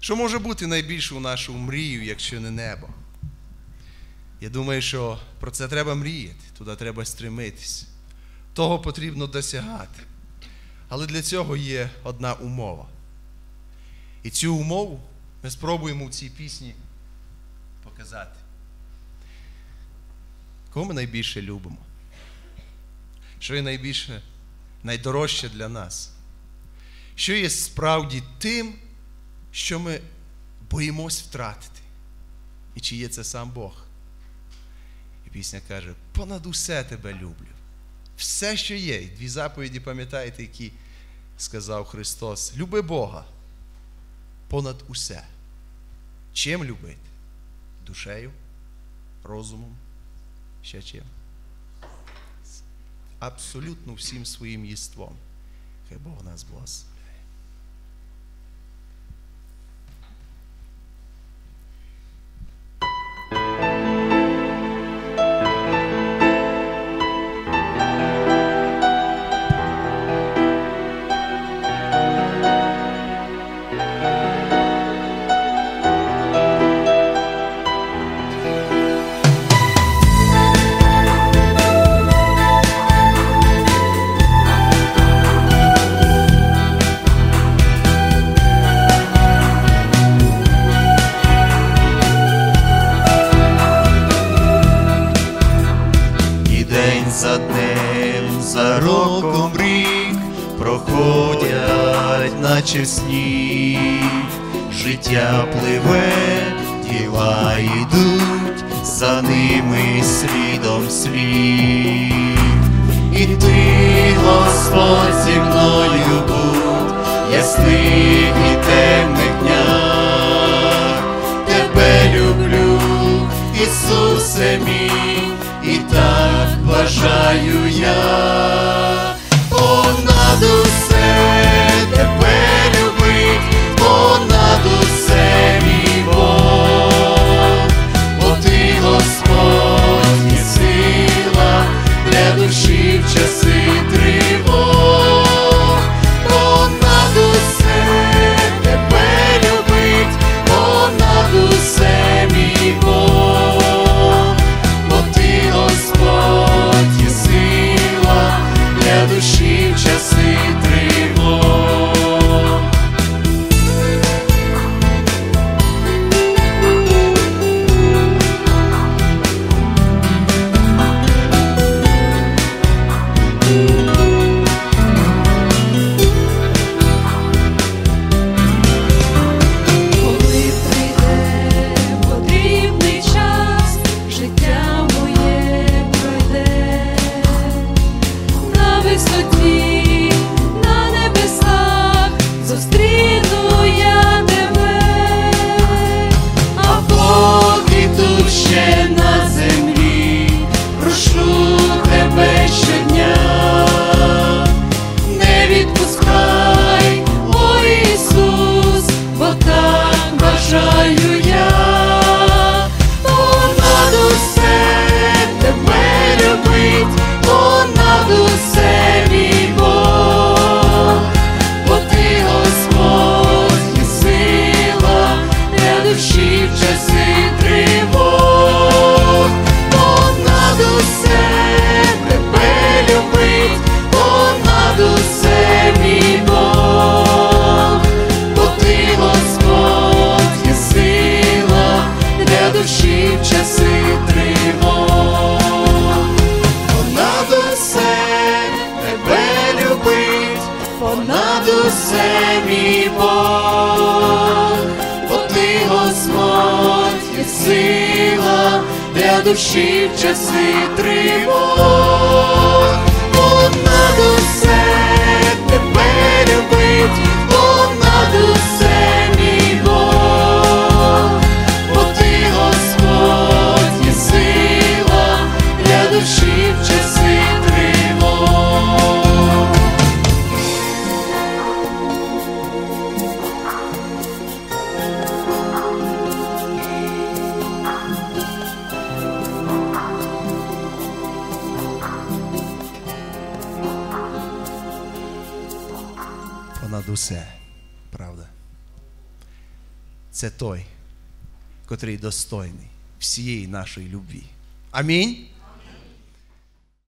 Що може бути найбільшою нашою мрією, якщо не небо? Я думаю, що про це треба мріяти, туди треба стремитись. Того потрібно досягати. Але для цього є одна умова. І цю умову ми спробуємо в цій пісні показати. Кого ми найбільше любимо? Що є найбільше, найдорожче для нас? Що є справді тим, що ми боїмось втратити? І чи є це сам Бог? І пісня каже: понад усе тебе люблю. Все, що є. Дві заповіді, пам'ятаєте, які сказав Христос. Люби Бога понад усе. Чим любити? Душею? Розумом? Ще чим? Абсолютно всім своїм єством. Хай Бог нас благословить. Наче сніг, життя пливе, діла йдуть, за ними слідом слід. І ти, Господь, зі мною будь, ясних і темних днях. Тебе люблю, Ісусе мій, і так бажаю я. Понад усе тебе любить, понад усе мій Бог, бо ти, Господь, і сила для душі в часи тривог. Понад усе тебе любить, понад усе мій Бог, бо ти, Господь, і сила для душі в часи тривог. Душі в часи тривог, понад усе тебе любить, понад усе мій Бог, бо ти, Господь, є сила для душі в часи тривог. Понад усе, правда? це той, котрий достойний всієї нашої любві. Амінь.